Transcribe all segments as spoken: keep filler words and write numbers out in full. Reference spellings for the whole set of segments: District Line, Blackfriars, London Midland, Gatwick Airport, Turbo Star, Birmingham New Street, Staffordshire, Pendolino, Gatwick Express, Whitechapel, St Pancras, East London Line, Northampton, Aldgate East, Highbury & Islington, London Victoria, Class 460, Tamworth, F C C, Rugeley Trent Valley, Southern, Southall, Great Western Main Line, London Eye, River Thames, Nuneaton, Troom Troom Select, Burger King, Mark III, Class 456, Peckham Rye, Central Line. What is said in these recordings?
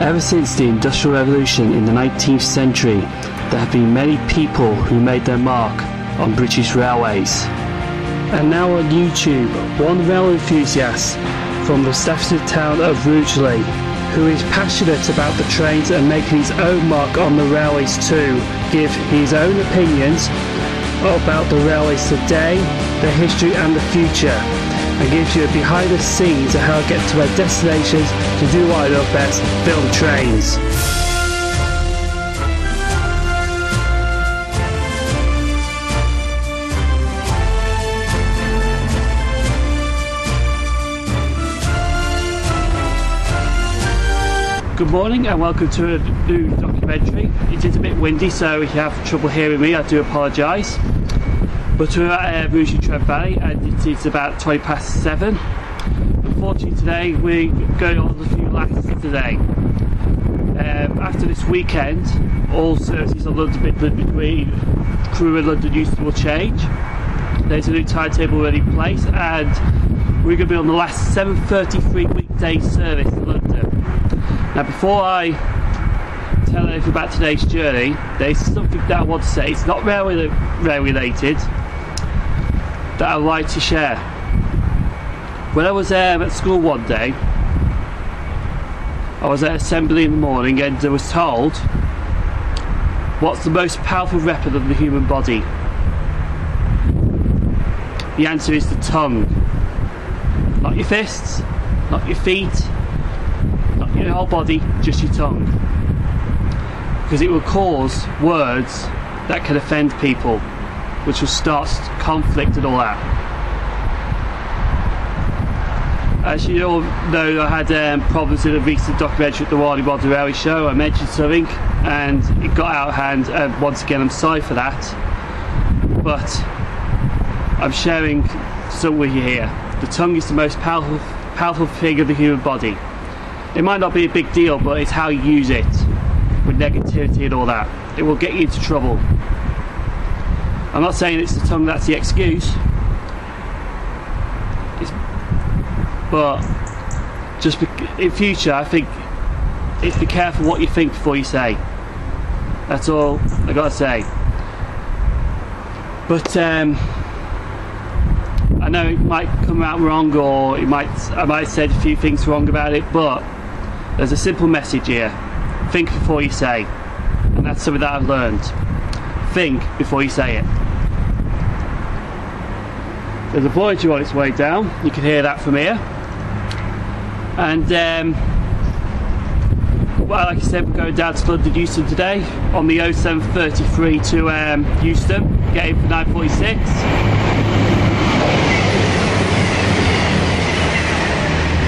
Ever since the Industrial Revolution in the nineteenth century, there have been many people who made their mark on British railways. And now on YouTube, one rail enthusiast from the Staffordshire town of Rugeley, who is passionate about the trains and making his own mark on the railways too, give his own opinions about the railways today, the history and the future, and gives you a behind the scenes of how I get to my destinations to do what I love best, film trains. Good morning and welcome to a new documentary. It is a bit windy, so if you have trouble hearing me, I do apologise. But we're at uh, Rugeley Trent Valley and it is about twenty past seven. Unfortunately today we're going on a few lasts today. Um, after this weekend, all services on London Midland between Crewe and London Euston will change. There's a new timetable already in place and we're going to be on the last seven thirty-three weekday service in London. Now before I tell anything about today's journey, there's something that I want to say. It's not rail related, that I'd like to share. When I was um, at school one day, I was at assembly in the morning and I was told, what's the most powerful weapon of the human body? The answer is the tongue. Not your fists, not your feet, your whole body, just your tongue, because it will cause words that can offend people, which will start conflict and all that. As you all know, I had um, problems in a recent documentary at the Wally Wilderelli show. I mentioned something and it got out of hand, and once again I'm sorry for that, but I'm sharing some with you here. The tongue is the most powerful, powerful thing of the human body. It might not be a big deal, but it's how you use it, with negativity and all that. It will get you into trouble. I'm not saying it's the tongue that's the excuse, it's, but just be, in future I think it's be careful what you think before you say. That's all I gotta say. But um, I know it might come out wrong, or it might I might have said a few things wrong about it, but there's a simple message here. Think before you say. And that's something that I've learned. Think before you say it. There's a voyager on its way down. You can hear that from here. And, um, well, like I said, we're going down to London Euston today on the oh seven thirty-three to um, Euston, getting for nine forty-six.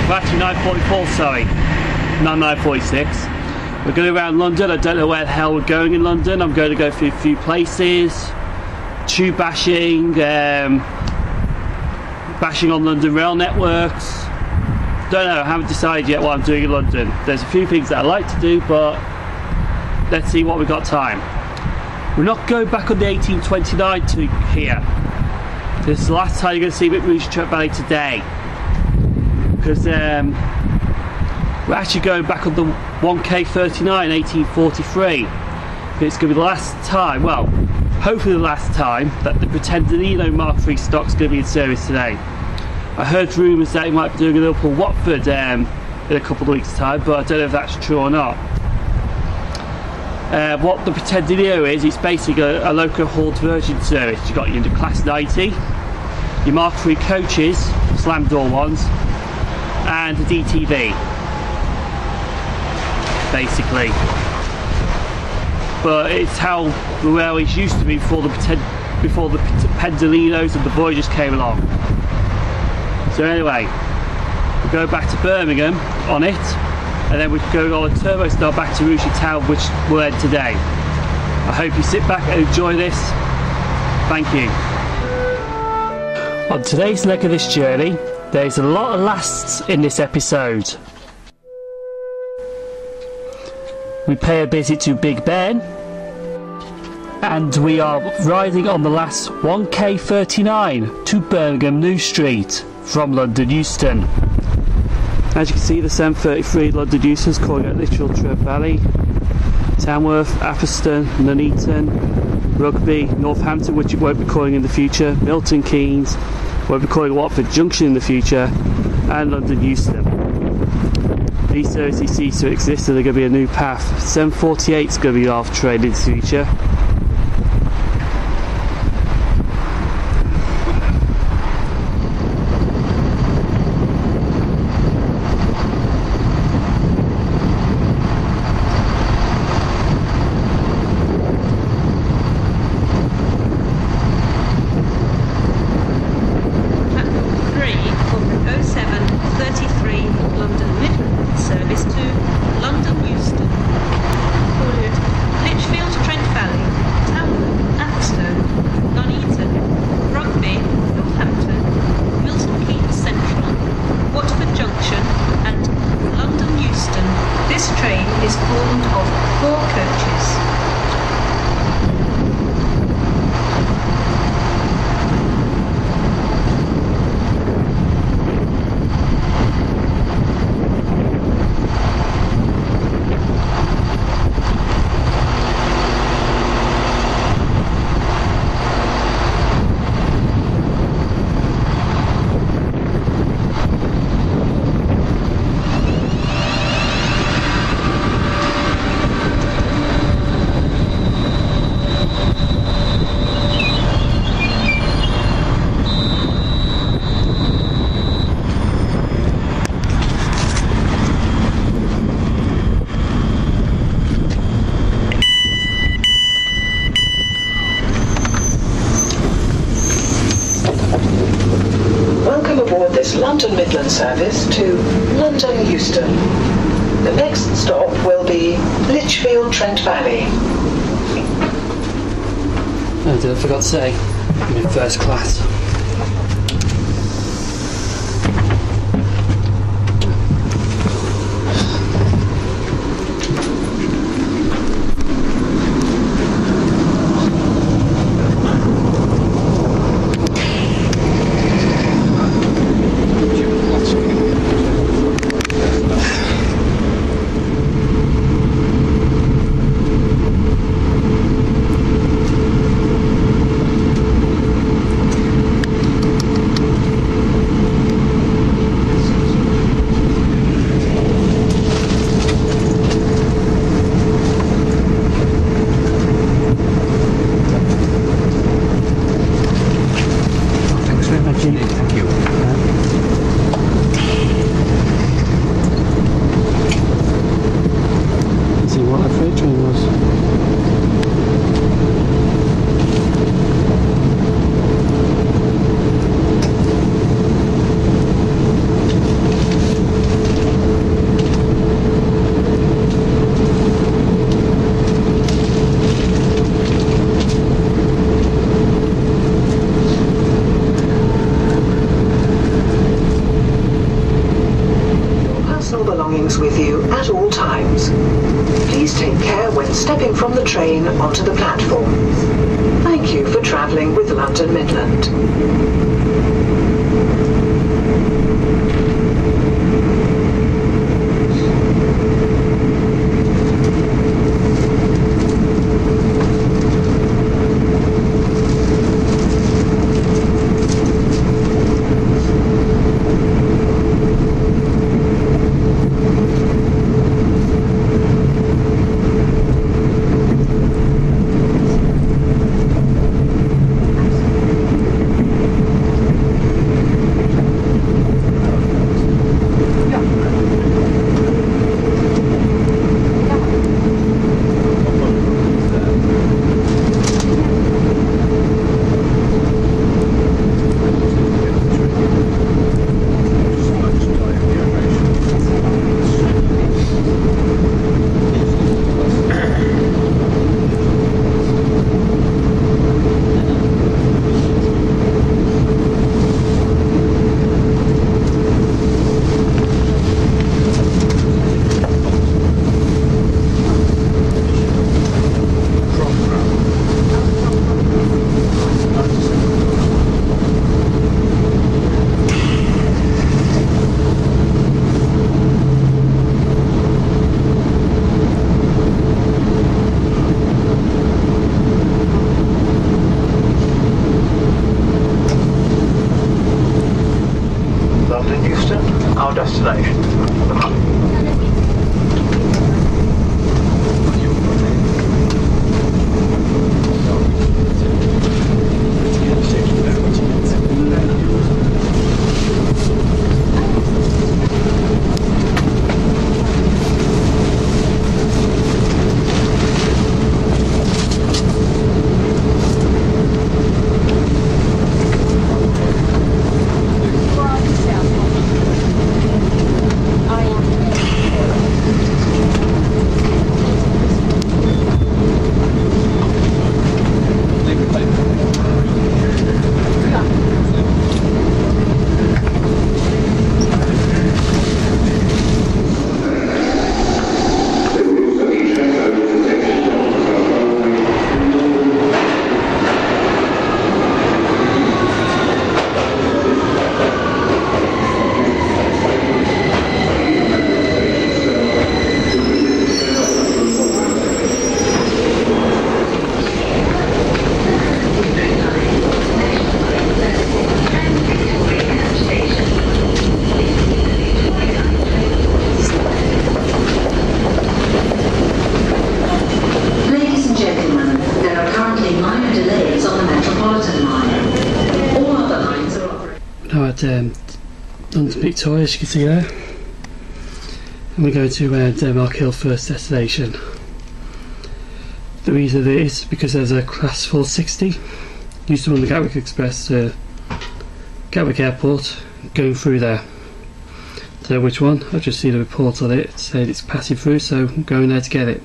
Actually nine forty-four, sorry, not nine forty-six. We're going around London. I don't know where the hell we're going in London. I'm going to go through a few places, tube bashing, um, bashing on London rail networks. Don't know, I haven't decided yet what I'm doing in London. There's a few things that I like to do, but let's see what we've got time. We're not going back on the eighteen twenty-nine to here. This is the last time you're going to see me at Rugeley Trent Valley today, because um, we're actually going back on the one K thirty-nine eighteen forty-three. But it's going to be the last time, well, hopefully the last time, that the Pretendolino Mark three stock's going to be in service today. I heard rumours that he might be doing a Liverpool Watford um, in a couple of weeks' time, but I don't know if that's true or not. Uh, what the Pretendolino is, it's basically a, a local hauled version service. You've got your Class ninety, your Mark three coaches, slam door ones, and the D T V, basically. But it's how the railways used to be before the before the Pendolinos and the Voyagers came along. So anyway, we go back to Birmingham on it, and then we go on a Turbo Star back to Rugeley Town, which we'll end today. I hope you sit back and enjoy this. Thank you. On today's leg of this journey, there's a lot of lasts in this episode. We pay a visit to Big Ben, and we are riding on the last one K thirty-nine to Birmingham New Street from London Euston. As you can see, the seven thirty-three London Euston is calling out Lichfield Trent Valley, Tamworth, Apperston, Nuneaton, Rugby, Northampton, which it won't be calling in the future, Milton Keynes, won't be calling Watford Junction in the future, and London Euston. These services cease to exist, so they're going to be a new path. seven forty-eight is going to be half train in the future. London Midland service to London Euston. The next stop will be Lichfield Trent Valley. Oh, did I forgot to say, I'm in first class. Onto the platform. Thank you for travelling with London Midland. our destination. Um, London Victoria, as you can see there, and we go to uh, Denmark Hill, first destination. The reason it is because there's a Class four sixty used to run the Gatwick Express to Gatwick Airport going through there. Don't know which one, I've just seen a report on it, it said it's passing through, so I'm going there to get it.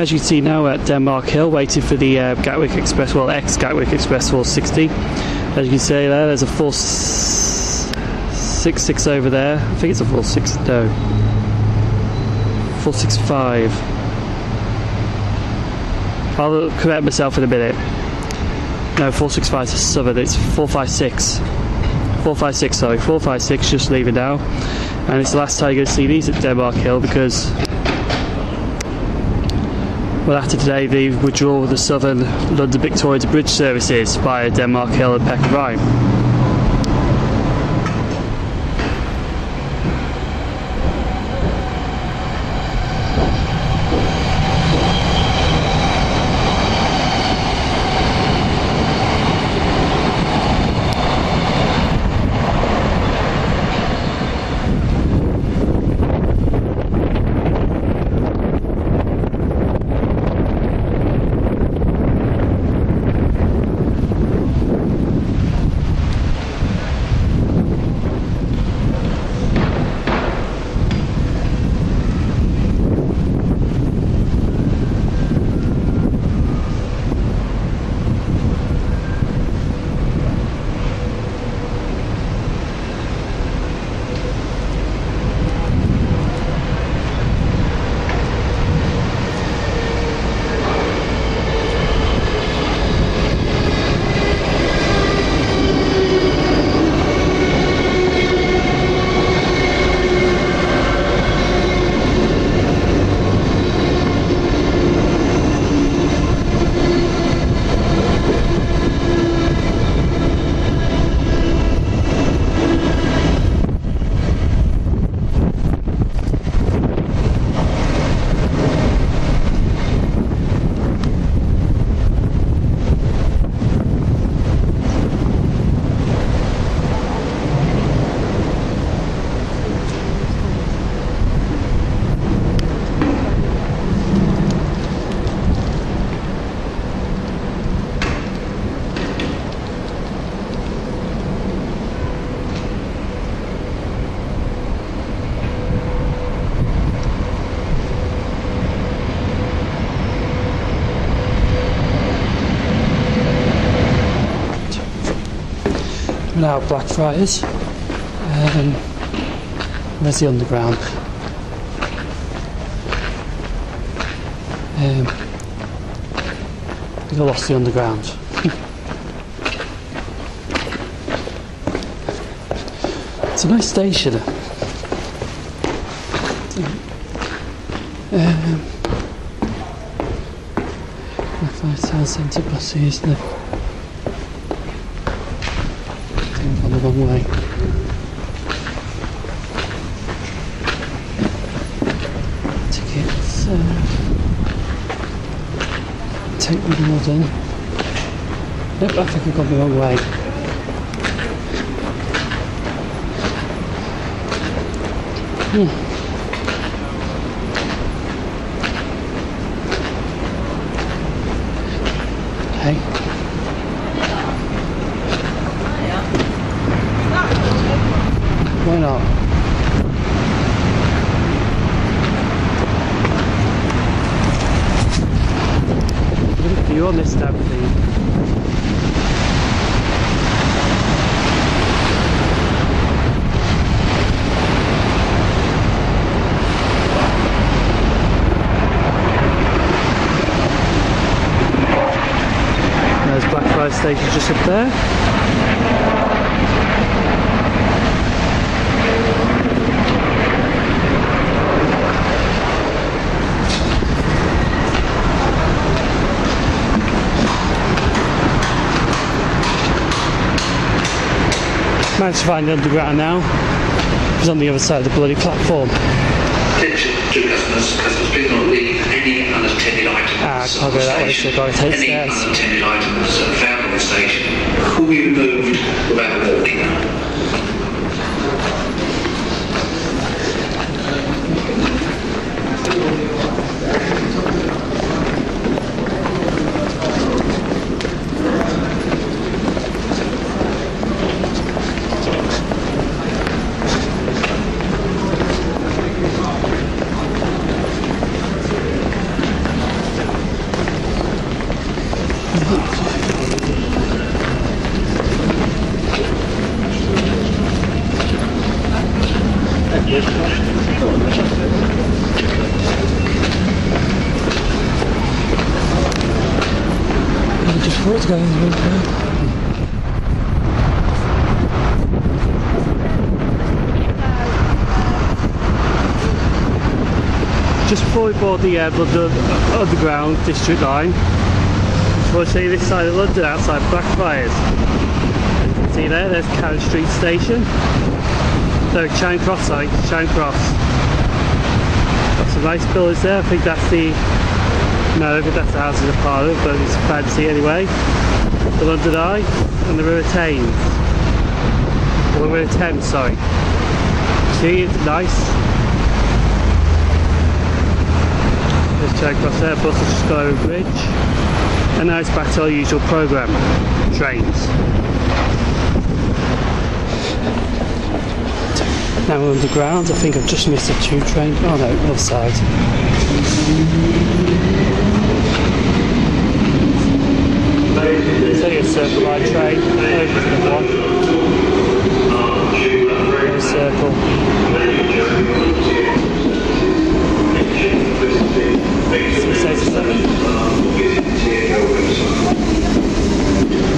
As you can see now at Denmark Hill, waiting for the uh, Gatwick Express, well, ex-Gatwick Express four sixty. As you can see there, there's a four sixty-six over there. I think it's a four sixty, no, four sixty-five. I'll correct myself in a minute. No, four sixty-five is Southern, it's four fifty-six. four fifty-six, sorry, four fifty-six, just leaving now. And it's the last time you're going to see these at Denmark Hill because, well, after today, the withdrawal of the Southern London Victoria to bridge services via Denmark Hill and Peckham Rye. now Blackfriars. Um, there's the Underground. Um, I think I lost the Underground. It's a nice station. Um, Town centre buses, the thing on the wrong way. Tickets, uh, take the Northern. Nope, I think I've gone the wrong way. Hmm. Okay. Why not? Look for you on this damn station just up there. Managed to find the Underground now. It was on the other side of the bloody platform. Attention to customers. Customers, please not leave any unattended items. Ah, I can't go that way, so I've got to take unattended items found station will be removed without walking. Just before we board the uh, London Underground District Line, we'll see this side of London outside Blackfriars. As you can see there, there's Cannon Street Station. No, Charing Cross, sorry, Charing Cross. Got some nice buildings there. I think that's the, no, I think that's the Houses of Parliament, but it's fancy anyway. The London Eye and the River Thames. Or the River Thames, sorry. See, it's nice. Charing Cross Air Bus, just got over the bridge, and now it's back to our usual programme, trains. Now we're underground. I think I've just missed a two train, oh no, other side. So your Circle Line train, over to the one, no circle. six eighty-seven.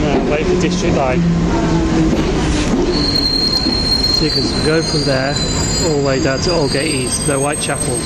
Now wait for District Line. So you can go from there all the way down to Aldgate East, no Whitechapel.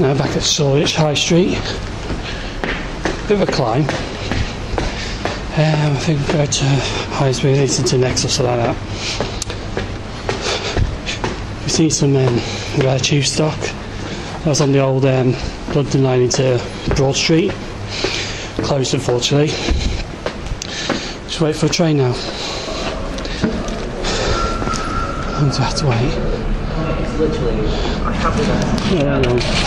Now back at Shoreditch High Street. Bit of a climb. Um, I think we're to High Street, into Next or something like that. We've seen some um, rare tube stock. That was on the old um, London Line into Broad Street. Closed, unfortunately. Just wait for a train now. How long do I have to wait? It's literally, I have it. Yeah, I know.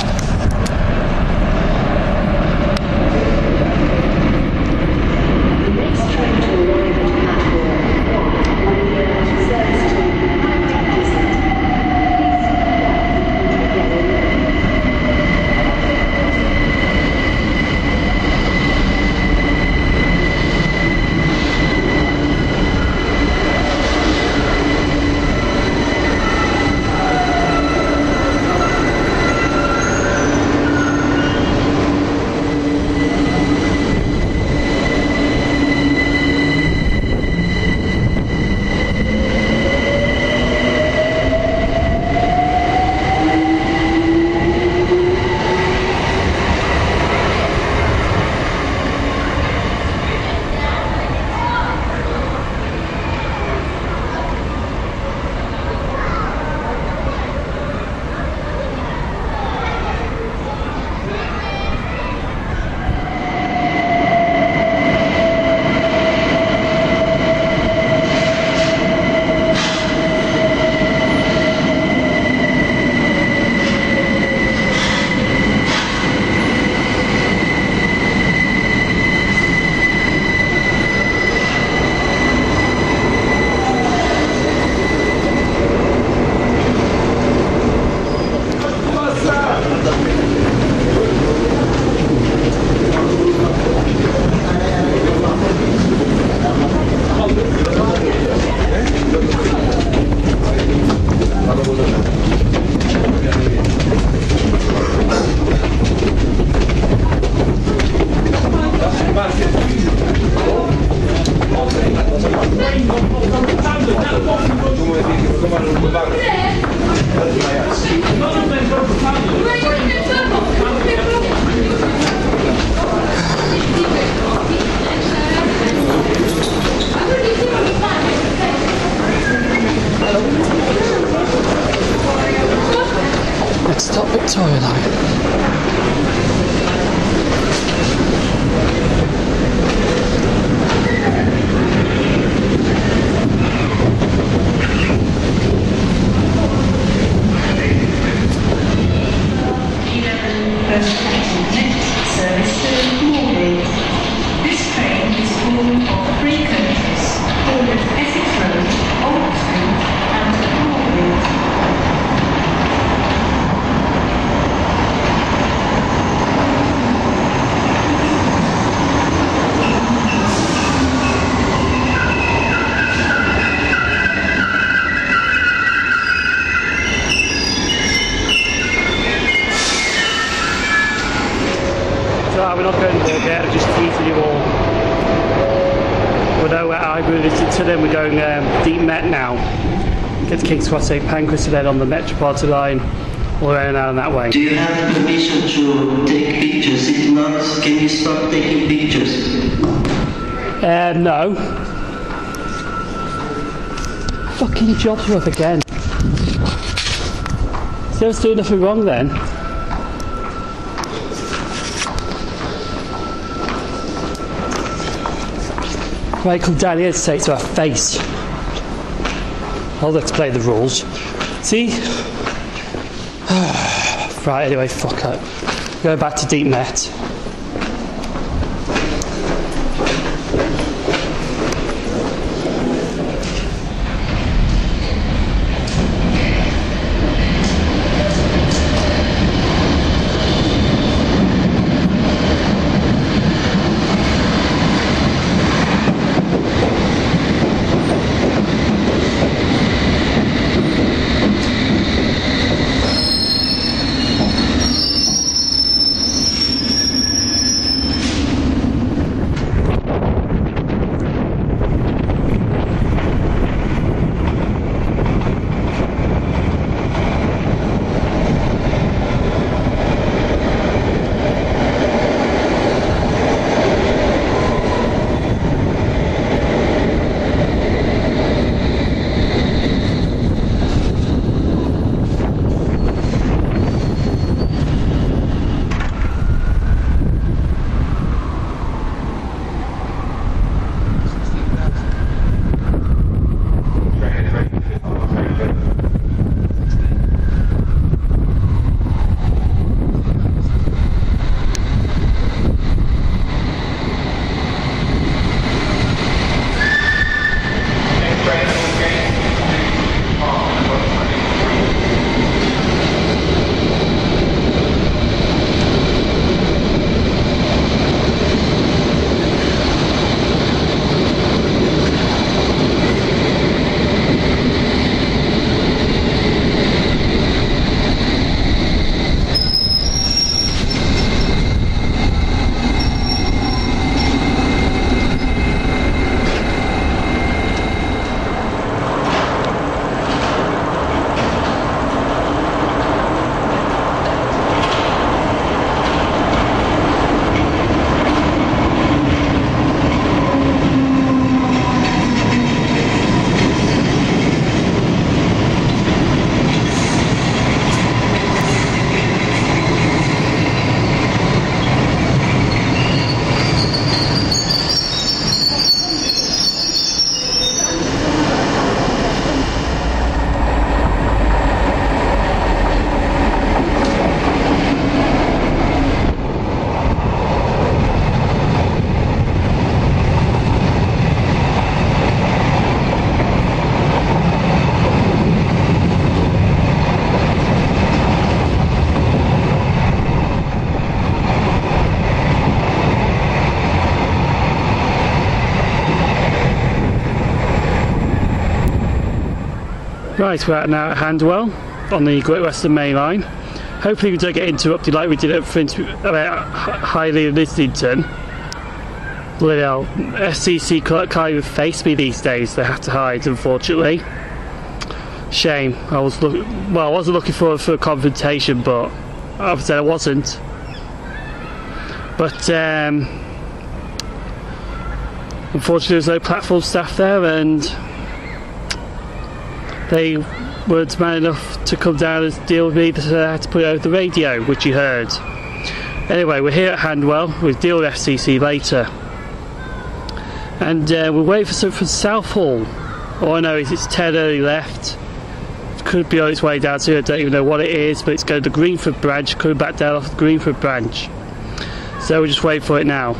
Saint Pancras and then on the Metropolitan line or in and out that way. Do you have permission to take pictures? If not, can you stop taking pictures? Uh, no. Fucking Jobsworth again. So I was doing nothing wrong then. Right, come down here to say it to our face. I'll explain the rules. See? Right, anyway, fuck it. Go back to Deep Met. Right, we're out now at Hanwell on the Great Western Main Line. Hopefully we don't get interrupted like we did at Fringe, about Highly Liddington. Bloody hell, S C C can't even face me these days, they have to hide, unfortunately. Shame. I was look well, I wasn't looking forward for a confrontation, but I said I wasn't. But um, unfortunately, there's no platform staff there, and they weren't man enough to come down and deal with me, so I had to put over the radio, which you heard. Anyway, we're here at Hanwell. We'll deal with F C C later, and uh, we're waiting for something from Southall. All I know is it's ten early left. Could be on its way down to, I don't even know what it is, but it's going to the Greenford branch, coming back down off the Greenford branch. So we'll just wait for it now.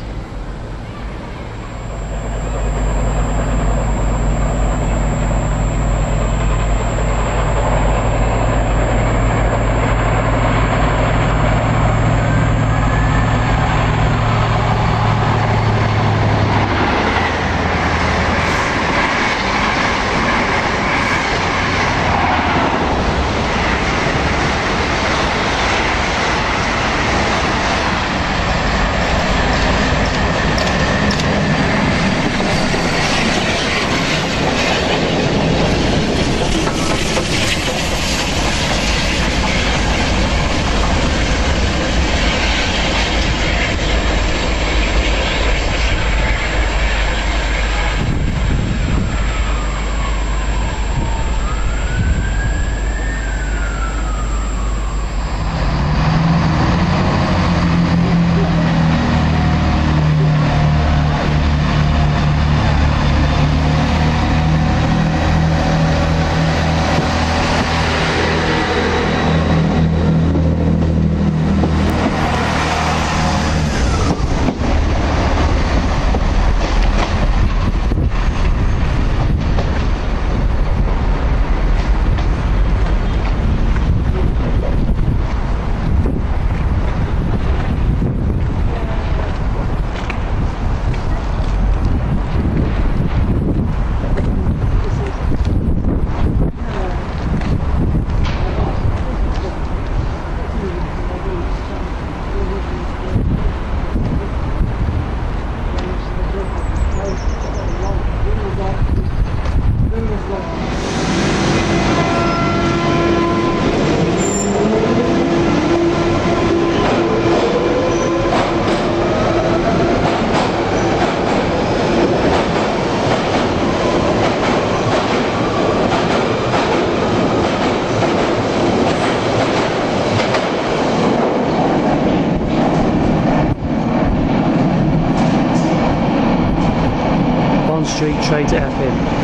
Straight to F M.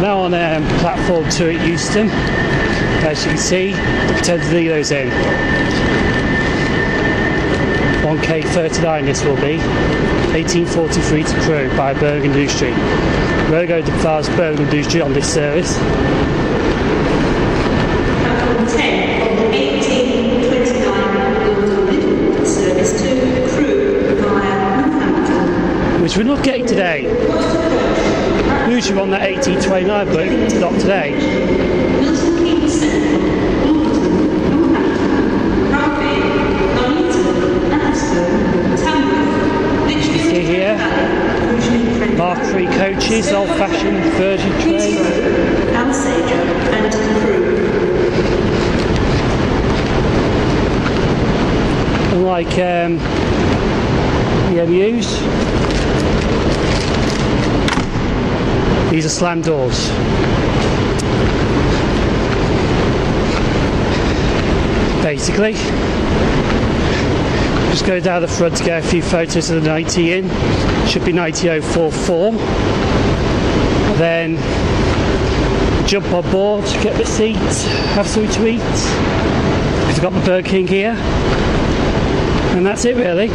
Now on um, platform two at Euston, as you can see, the Pretendolino's in. one K thirty-nine this will be, eighteen forty-three to crew by Birmingham New Street. We're going to pass Birmingham New Street on this service. Which we're not getting today. Usually we're on that eighteen twenty-nine, but not today. You see here, Mark three coaches, old-fashioned Virgin train. And crew. Unlike um, the M Us. These are slam doors. Basically, just go down the front to get a few photos of the ninety in. Should be ninety oh four four. Then jump on board, get the seat, have something to eat. I've got my Burger King here, and that's it really.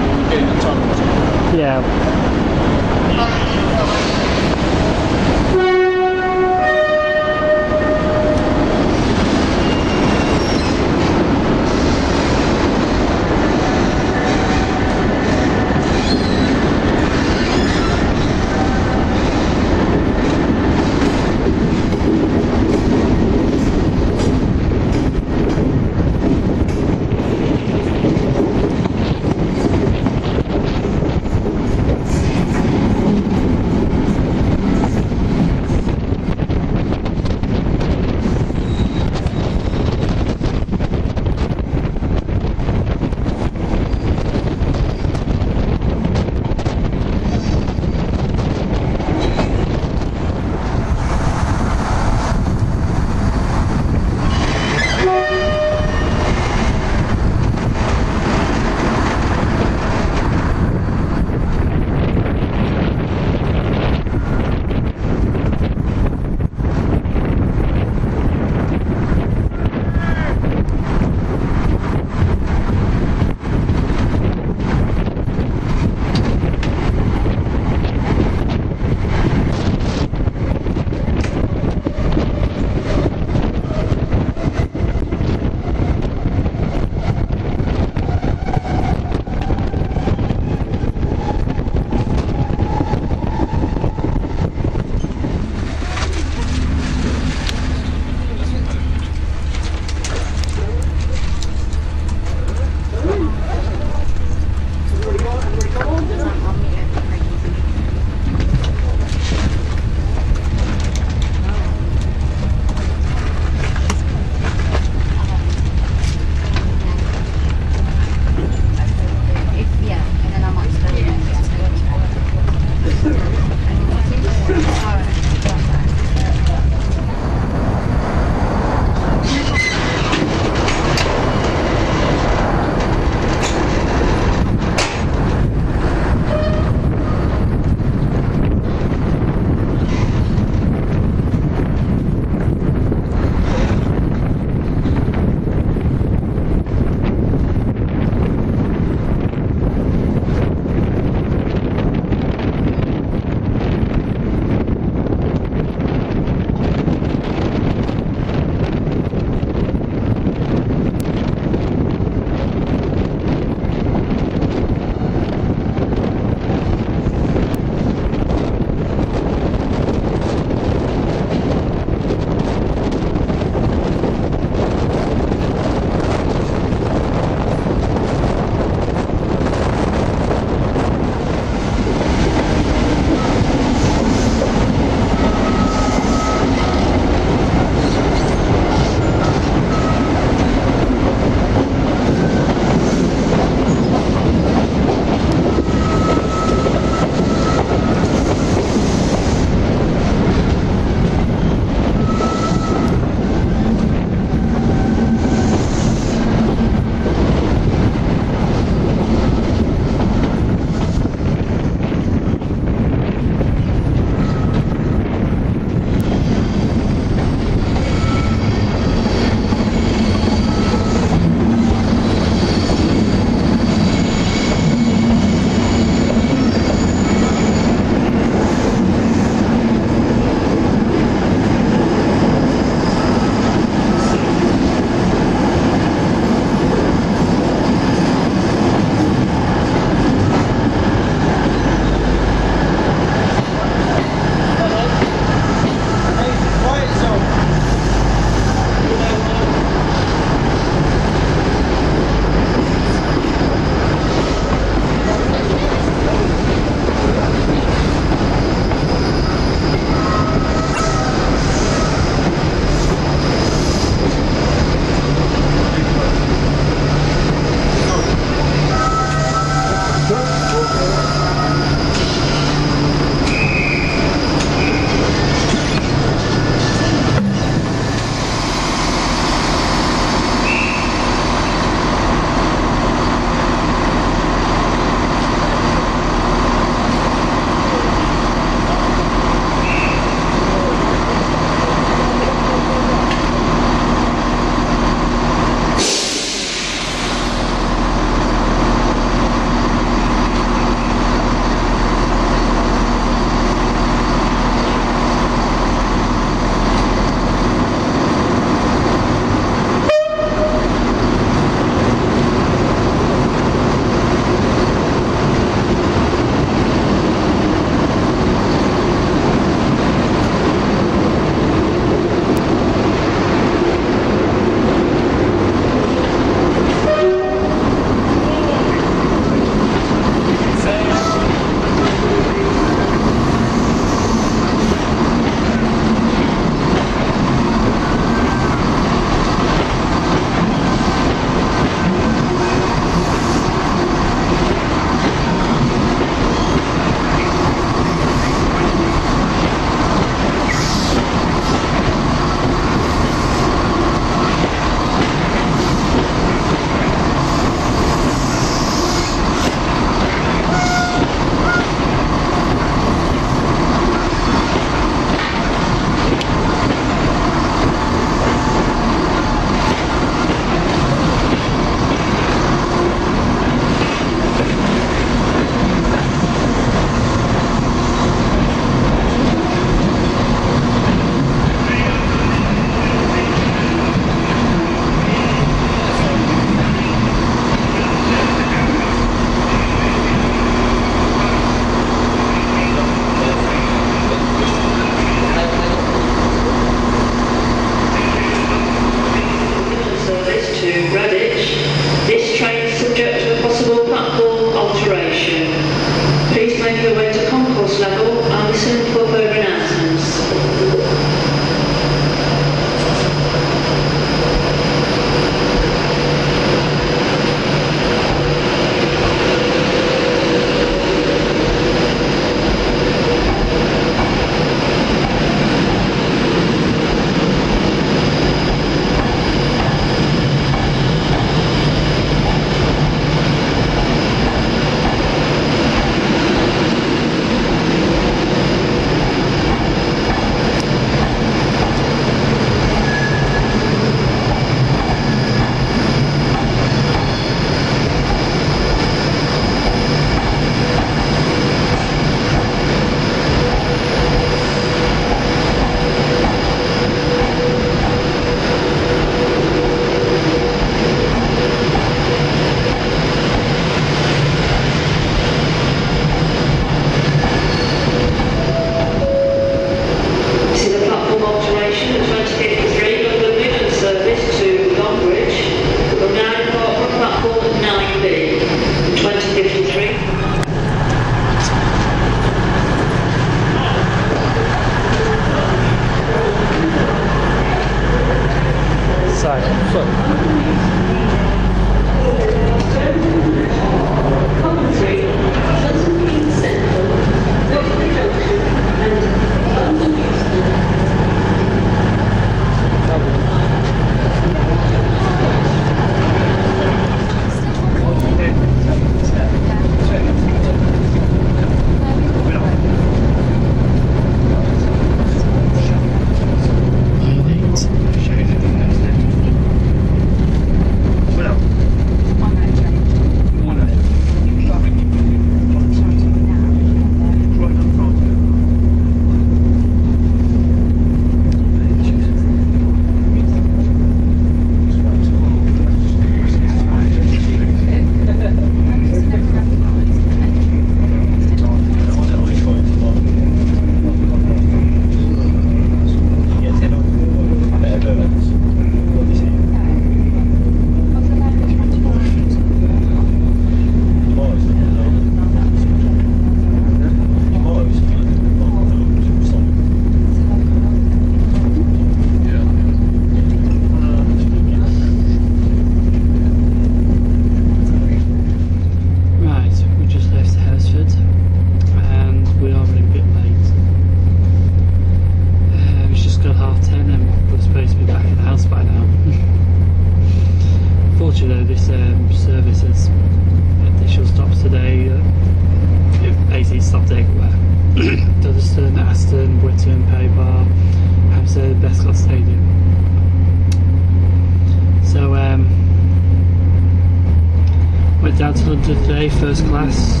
first class.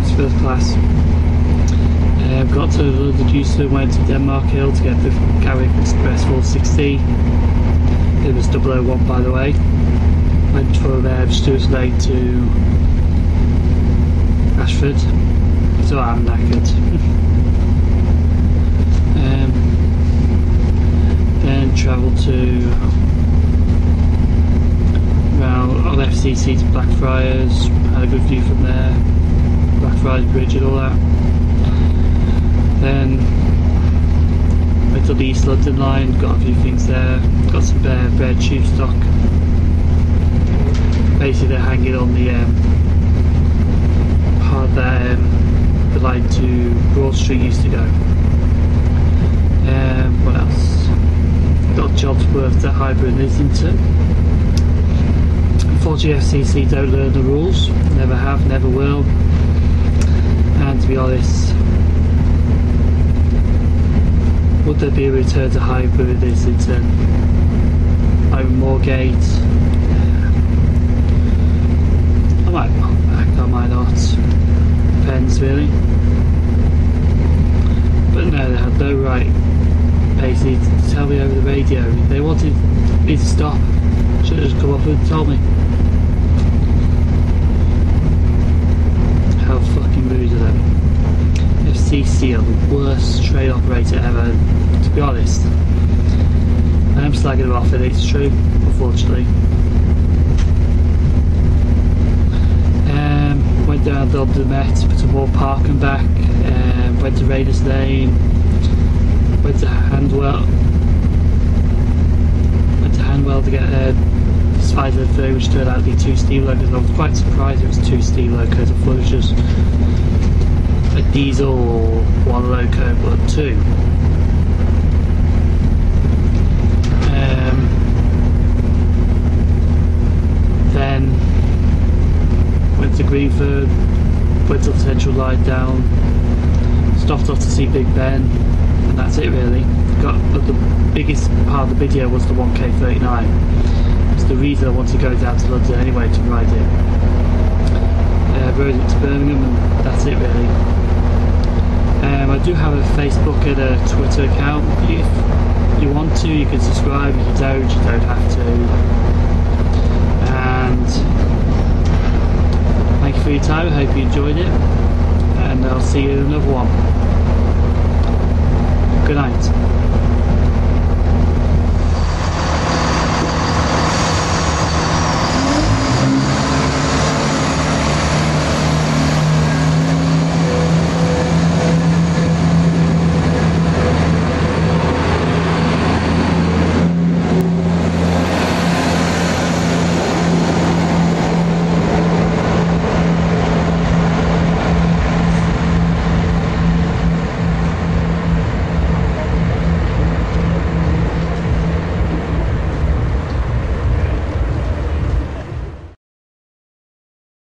It's first class. Uh, I've got to the reducer, went to Denmark Hill to get the Gatwick Express four sixty. It was double oh one, by the way. Went from uh, Stewart's Lane to Ashford. So I'm knackered. um, then travelled to. Well, I left C C to Blackfriars, had a good view from there, Blackfriars Bridge and all that. Then went on the East London line, got a few things there, got some bare, bare tube stock. Basically they're hanging on the um, part that um, the line to Broad Street used to go. Um, what else? Got Jobsworth to Highbury and Islington. Unfortunately, F C C don't learn the rules, never have, never will, and to be honest, would there be a return to Highbury with Islington, Owen Moorgate? I might pop back, I might not, depends really, but no, they had no right basically to tell me over the radio. They wanted me to stop, should have just come up and told me. How fucking rude of them. F C C are the worst train operator ever, to be honest. I am slagging them off and it's true, unfortunately. Um, went down to the Met, to Moore Park and back, um, went to Raiders Lane, went to Hanwell, went to Hanwell to get a five and thirty, which turned out to be two steam locos. I was quite surprised it was two steam locos. I thought it was just a diesel or one loco, but two. Um, then went to Greenford, went to the Central Line down, stopped off to see Big Ben, and that's it really. Got but the biggest part of the video was the one K thirty-nine. The reason I want to go down to London anyway to ride it. Uh, rode it to Birmingham and that's it really. Um, I do have a Facebook and a Twitter account. If you want to, you can subscribe. If you don't, you don't have to. And thank you for your time. I hope you enjoyed it. And I'll see you in another one. Good night.